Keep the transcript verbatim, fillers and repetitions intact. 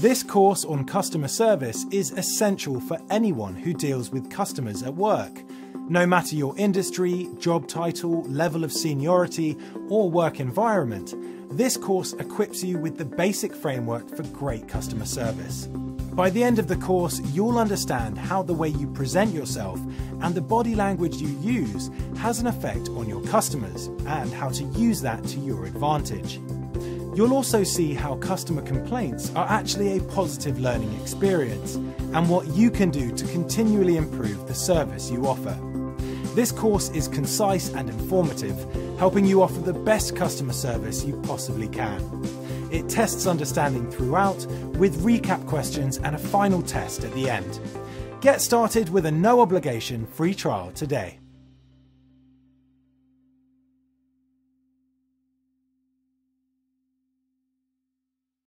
This course on customer service is essential for anyone who deals with customers at work, no matter your industry, job title, level of seniority, or work environment. This course equips you with the basic framework for great customer service. By the end of the course, you'll understand how the way you present yourself and the body language you use has an effect on your customers and how to use that to your advantage. You'll also see how customer complaints are actually a positive learning experience and what you can do to continually improve the service you offer. This course is concise and informative, helping you offer the best customer service you possibly can. It tests understanding throughout, with recap questions and a final test at the end. Get started with a no-obligation free trial today.